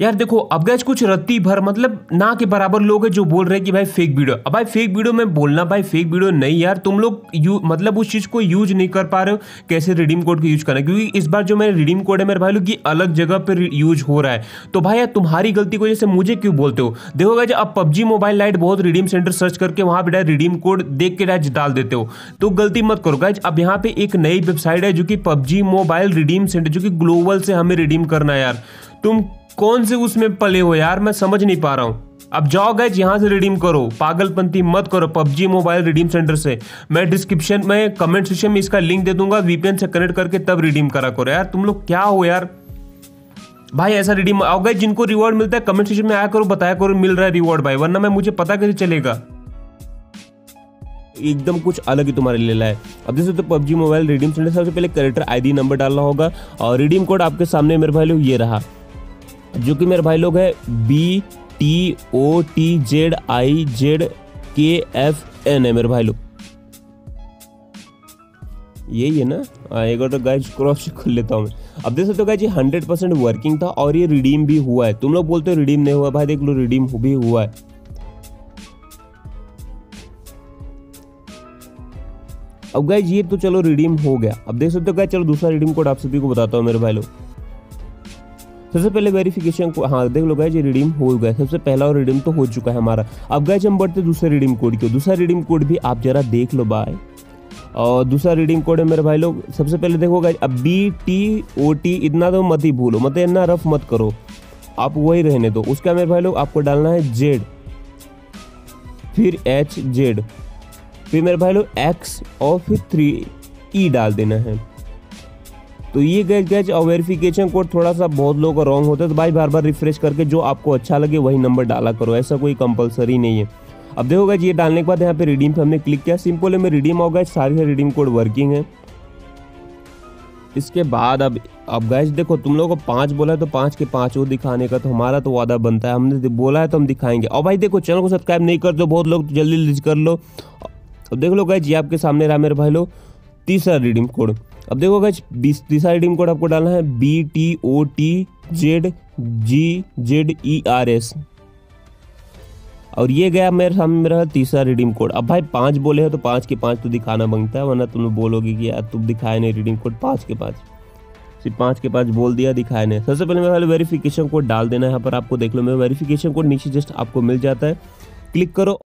यार देखो अब गाइस कुछ रत्ती भर मतलब ना के बराबर लोग है जो बोल रहे हैं कि भाई फेक वीडियो। अब भाई फेक वीडियो में बोलना भाई फेक वीडियो नहीं यार, तुम लोग मतलब उस चीज़ को यूज नहीं कर पा रहे हो कैसे रिडीम कोड को यूज करना, क्योंकि इस बार जो मेरा रिडीम कोड है मेरे भाई लोग ये अलग जगह पर यूज हो रहा है। तो भाई यार तुम्हारी गलती को जैसे मुझे क्यों बोलते हो। देखो गाइस अब PUBG मोबाइल लाइट बहुत रिडीम सेंटर सर्च करके वहाँ पर रिडीम कोड देख के डायरेक्ट डाल देते हो, तो गलती मत करो गाइस। अब यहाँ पे एक नई वेबसाइट है जो कि PUBG मोबाइल रिडीम सेंटर जो कि ग्लोबल से हमें रिडीम करना है यार, तुम कौन से उसमें पले हो यार, मैं समझ नहीं पा रहा हूँ। अब जाओ गाइज यहाँ से रिडीम करो, पागलपंती मत करो PUBG मोबाइल रिडीम सेंटर से। मैं डिस्क्रिप्शन में कमेंट सेक्शन में इसका लिंक दे दूंगा, VPN से कनेक्ट करके तब रिडीम करा करो यार। तुम लोग क्या हो यार भाई, ऐसा रिडीम आओ गाइज। जिनको रिवॉर्ड मिलता है कमेंट सेक्शन में आया करो, बताया करो मिल रहा है रिवॉर्ड भाई, वरना मैं मुझे पता कैसे चलेगा। एकदम कुछ अलग ही तुम्हारे लिए लाए। अब जैसे तो PUBG मोबाइल रिडीम सेंटर सबसे पहले कैरेक्टर ID नंबर डालना होगा और रिडीम कोड आपके सामने मेरे भाई लोग ये रहा जो कि मेरे भाई लोग है BTOTZIZKFN है मेरे भाई लोग, यही है ना। एक और तो गाइज क्रॉस चेक कर लेता हूँ मैं। अब देख सकते हो गाइज ये 100% वर्किंग था और ये रिडीम भी हुआ है। तुम लोग बोलते हो रिडीम नहीं हुआ, भाई देख लो रिडीम भी हुआ है। अब गाइज ये तो चलो रिडीम हो गया। अब देख सकते हो गाइज, चलो दूसरा रिडीम कोड आप सभी को बताता हूँ मेरे भाई लोग। सबसे पहले वेरिफिकेशन को हाँ देख लो गाइज ये रिडीम हो गया, सबसे पहला और रिडीम तो हो चुका है हमारा। अब गाइज हम बढ़ते दूसरे रिडीम कोड की, दूसरा रिडीम कोड भी आप जरा देख लो भाई। और दूसरा रिडीम कोड है मेरे भाई लोग, सबसे पहले देखो गाइज अब BTOT इतना तो मत ही भूलो, मत इतना रफ मत करो, आप वही रहने दो। उसका मेरे भाई लोग आपको डालना है Z, फिर HZ, फिर मेरे भाई लोग X और फिर 3E डाल देना है। तो ये गैज और वेरिफिकेशन कोड थोड़ा सा बहुत लोगों का रॉन्ग होता है, तो भाई बार बार रिफ्रेश करके जो आपको अच्छा लगे वही नंबर डाला करो, ऐसा कोई कंपलसरी नहीं है। अब देखो गैज ये डालने के बाद यहाँ पे रिडीम पे हमने क्लिक किया, सिंपल है मैं रिडीम हो गया, सारे रिडीम कोड वर्किंग है। इसके बाद अब गैज देखो तुम लोगों को 5 बोला है तो 5 के 5 वो दिखाने का तो हमारा तो वादा बनता है, हमने बोला है तो हम दिखाएंगे। और भाई देखो चैनल को सब्सक्राइब नहीं कर दो बहुत लोग, जल्दी कर लो। अब देख लो गैज ये आपके सामने रहा मेरे भाई लोग तीसरा रिडीम कोड। अब देखो गाइज तीसरा रिडीम कोड आपको डालना है BTOTZGZERS और ये गया मेरे सामने मेरा तीसरा रिडीम कोड। अब भाई 5 बोले हैं तो 5 के 5 तो दिखाना बनता है, वरना तुम बोलोगे कि यार तुम दिखाए नहीं रिडीम कोड, 5 के 5 सिर्फ 5 के 5 बोल दिया, दिखाया नहीं। सबसे पहले मेरे वेरिफिकेशन कोड डाल देना है यहाँ पर आपको, देख लो मेरा वेरिफिकेशन कोड नीचे जस्ट आपको मिल जाता है, क्लिक करो।